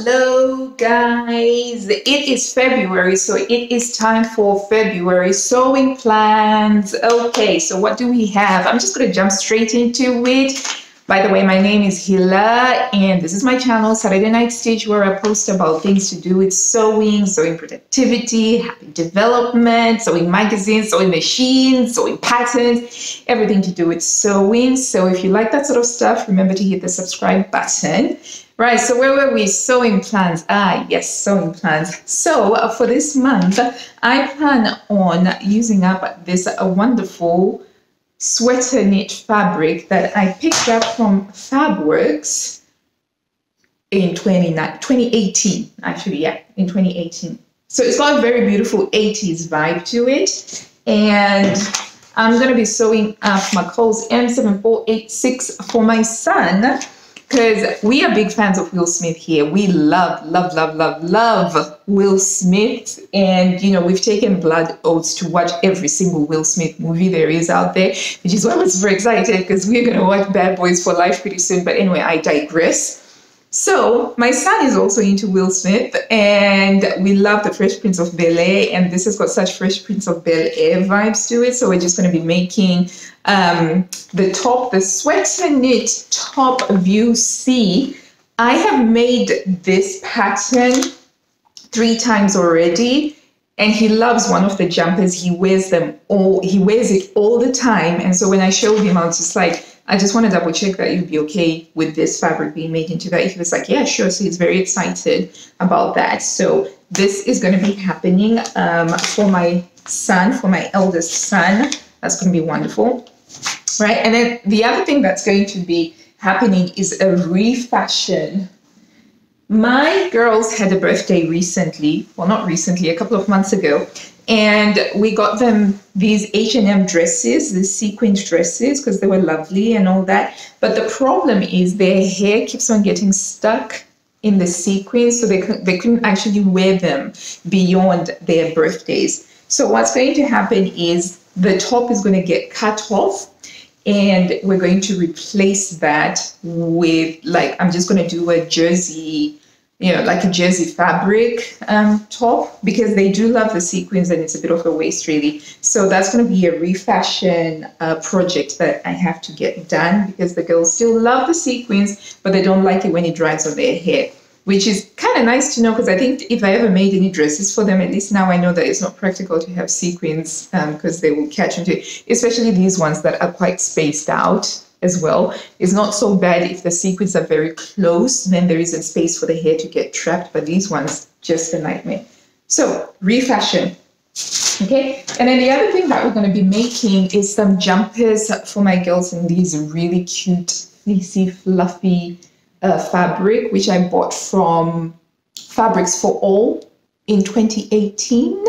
Hello guys, it is February, so it is time for February sewing plans. Okay, so what do we have? I'm just going to jump straight into it. By the way, my name is Hila and this is my channel, Saturday Night Stitch, where I post about things to do with sewing, sewing productivity, happy development, sewing magazines, sewing machines, sewing patterns, everything to do with sewing. So if you like that sort of stuff, remember to hit the subscribe button. Right, so where were we? Sewing plans. Ah, yes, sewing plans. So for this month, I plan on using up this wonderful sweater knit fabric that I picked up from Fabworks in 2018, actually, yeah, in 2018. So it's got a very beautiful 80s vibe to it. And I'm going to be sewing up McCall's M7486 for my son, because we are big fans of Will Smith here. We love, love, love, love, love Will Smith. And, you know, we've taken blood oaths to watch every single Will Smith movie there is out there, which is why I was very excited because we're going to watch Bad Boys for Life pretty soon. But anyway, I digress. So my son is also into Will Smith and we love the Fresh Prince of Bel-Air, and this has got such Fresh Prince of Bel-Air vibes to it. So we're just going to be making the top, the sweater knit top view C. I have made this pattern 3 times already and he loves one of the jumpers. He wears them all, he wears it all the time. And so when I showed him, I was just like, I just want to double check that you'd be okay with this fabric being made into that. He was like, yeah, sure. So he's very excited about that. So this is going to be happening for my son, for my eldest son. That's going to be wonderful, right? And then the other thing that's going to be happening is a refashion. My girls had a birthday recently, well, not recently, a couple of months ago, and we got them these H&M dresses, the sequined dresses, because they were lovely and all that. But the problem is their hair keeps on getting stuck in the sequin, so they couldn't actually wear them beyond their birthdays. So what's going to happen is the top is going to get cut off, and we're going to replace that with, like, I'm just going to do a jersey, you know, like a jersey fabric top, because they do love the sequins and it's a bit of a waste really. So that's going to be a refashion project that I have to get done, because the girls still love the sequins, but they don't like it when it dries on their hair, which is kind of nice to know, because I think if I ever made any dresses for them, at least now I know that it's not practical to have sequins because they will catch into it, especially these ones that are quite spaced out as well. It's not so bad if the sequins are very close, then there isn't space for the hair to get trapped, but these ones, just a nightmare. So refashion, okay? And then the other thing that we're going to be making is some jumpers for my girls in these really cute, fleecy, fluffy fabric, which I bought from Fabrics for All in 2018.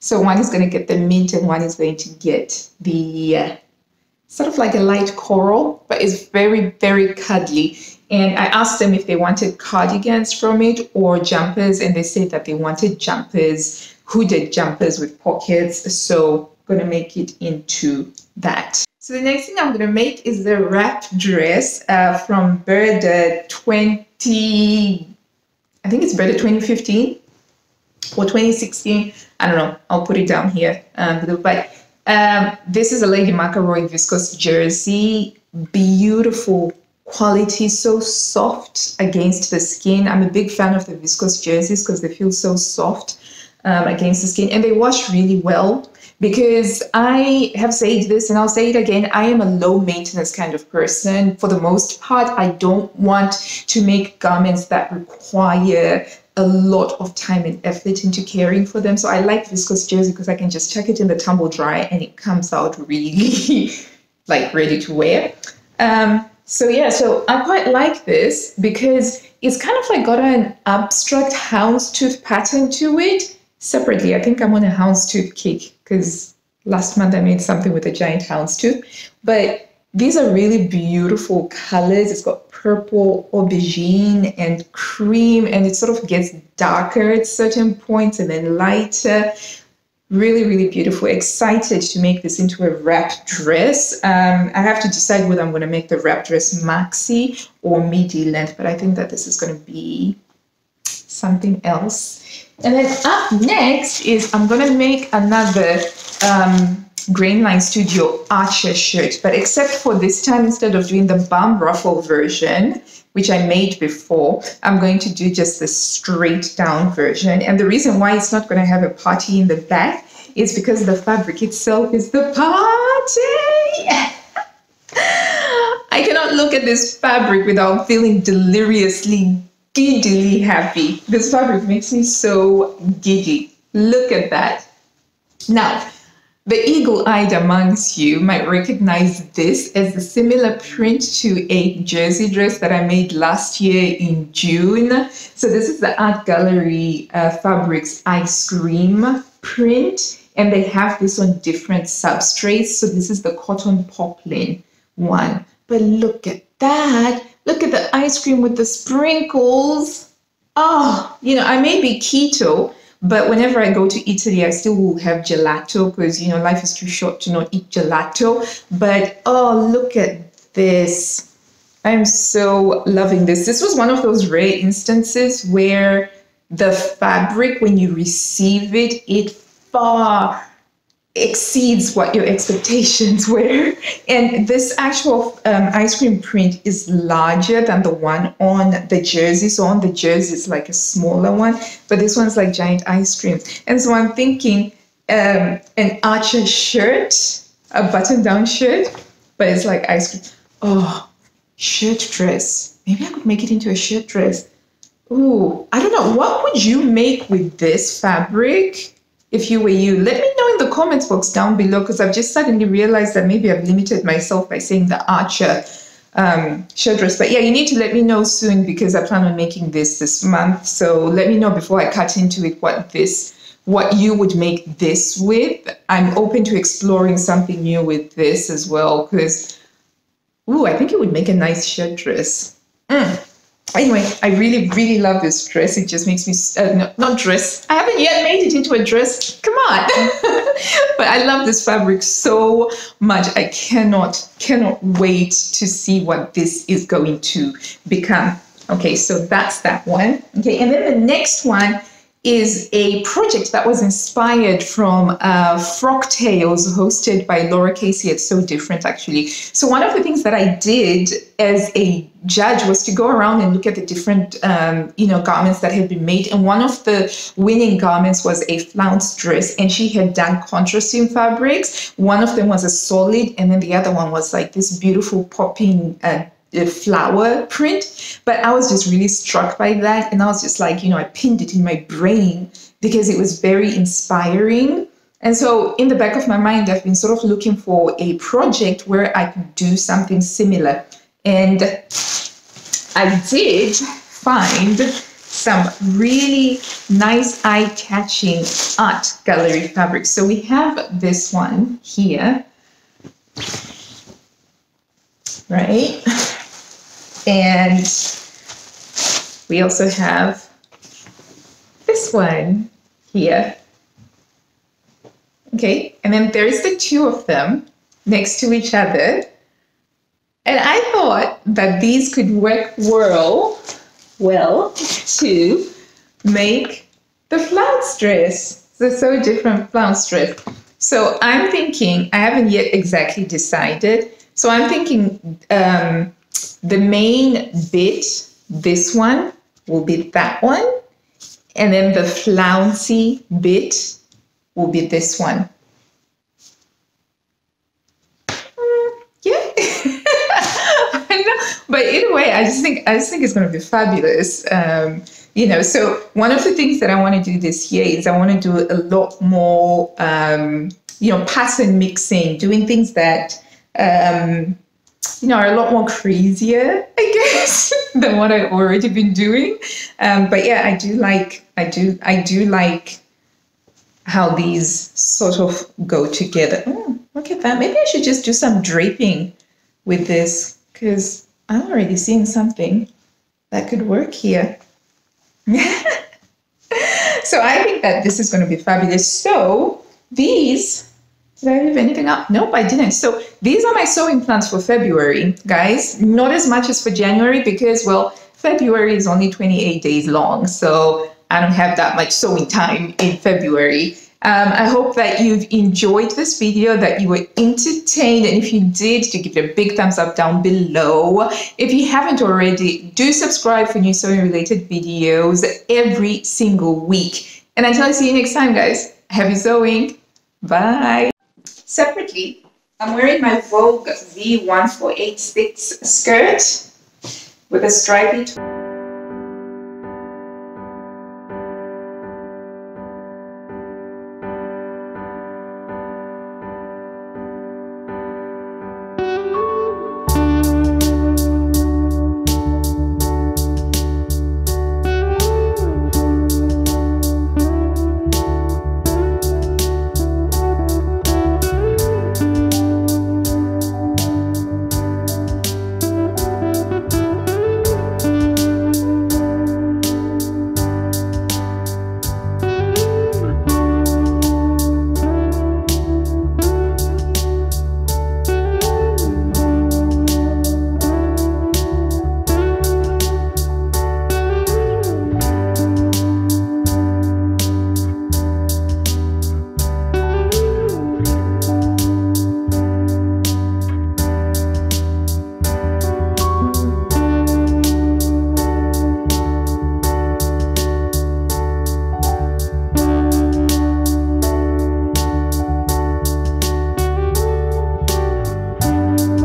So one is going to get the mint and one is going to get the sort of like a light coral, but it's very, very cuddly. And I asked them if they wanted cardigans from it or jumpers, and they said that they wanted jumpers, hooded jumpers with pockets. So I'm going to make it into that. So the next thing I'm going to make is the wrap dress from Burda 2015 or 2016. I don't know. I'll put it down here below, but this is a Lady McElroy viscose jersey, beautiful quality, so soft against the skin. I'm a big fan of the viscose jerseys because they feel so soft against the skin, and they wash really well, because I have said this and I'll say it again, I am a low maintenance kind of person. For the most part, I don't want to make garments that require a lot of time and effort into caring for them. So I like viscose jersey because I can just chuck it in the tumble dryer and it comes out really like ready to wear. So yeah, so I quite like this because it's kind of like got an abstract houndstooth pattern to it. Separately, I think I'm on a houndstooth kick because last month I made something with a giant houndstooth, but these are really beautiful colors. It's got purple, aubergine, and cream, and it sort of gets darker at certain points and then lighter. Really, really beautiful. Excited to make this into a wrap dress. I have to decide whether I'm going to make the wrap dress maxi or midi length, but I think that this is going to be something else. And then up next is I'm gonna make another Grainline Studio Archer shirt, but except for this time, instead of doing the bum ruffle version, which I made before, I'm going to do just the straight down version. And the reason why it's not gonna have a party in the back is because the fabric itself is the party. I cannot look at this fabric without feeling deliriously, giddily happy. This fabric makes me so giddy. Look at that. Now, the eagle-eyed amongst you might recognize this as a similar print to a jersey dress that I made last year in June. So this is the Art Gallery Fabrics Ice Cream print, and they have this on different substrates. So this is the cotton poplin one. But look at that. Look at the ice cream with the sprinkles. Oh, you know, I may be keto, but whenever I go to Italy, I still will have gelato because, you know, life is too short to not eat gelato. But, oh, look at this. I'm so loving this. This was one of those rare instances where the fabric, when you receive it, it far exceeds what your expectations were. And this actual ice cream print is larger than the one on the jersey. So on the jersey, it's like a smaller one, but this one's like giant ice cream. And so I'm thinking an Archer shirt, a button-down shirt, but it's like ice cream. Oh, shirt dress. Maybe I could make it into a shirt dress. Ooh, I don't know. What would you make with this fabric? If you were you, let me know in the comments box down below, because I've just suddenly realized that maybe I've limited myself by saying the Archer shirt dress. But yeah, you need to let me know soon because I plan on making this month. So let me know before I cut into it what you would make this with. I'm open to exploring something new with this as well because, ooh, I think it would make a nice shirt dress. Mm. Anyway, I really, really love this dress. It just makes me, not dress. I haven't yet made it into a dress. Come on. But I love this fabric so much. I cannot wait to see what this is going to become. Okay, so that's that one. Okay, and then the next one is a project that was inspired from Frock Tales, hosted by Laura Casey. It's so different, actually. So one of the things that I did as a judge was to go around and look at the different, you know, garments that had been made. And one of the winning garments was a flounced dress, and she had done contrasting fabrics. One of them was a solid, and then the other one was like this beautiful popping the flower print. But I was just really struck by that, and I was just like, you know, I pinned it in my brain because it was very inspiring. And so in the back of my mind, I've been sort of looking for a project where I could do something similar, and I did find some really nice eye-catching art gallery fabrics. So we have this one here, right? And we also have this one here. Okay, and then there's the two of them next to each other. And I thought that these could work well to make the flounce dress. They're so different, flounce dress. So I'm thinking, I haven't yet exactly decided. So I'm thinking the main bit, this one, will be that one. And then the flouncy bit will be this one. Yeah. I know. But either way, I just think it's going to be fabulous. You know, so one of the things that I want to do this year is I want to do a lot more, you know, pattern mixing, doing things that, you know, are a lot more crazier, I guess, than what I've already been doing. But yeah, I do like how these sort of go together. Oh, look at that. Maybe I should just do some draping with this because I'm already seeing something that could work here. So I think that this is going to be fabulous. So these, did I leave anything up? Nope, I didn't. So these are my sewing plans for February, guys. Not as much as for January because, well, February is only 28 days long. So I don't have that much sewing time in February. I hope that you've enjoyed this video, that you were entertained, and if you did, to give it a big thumbs up down below. If you haven't already, do subscribe for new sewing related videos every single week. And until I see you next time, guys, happy sewing. Bye. Separately, I'm wearing my Vogue V1486 skirt with a stripy top.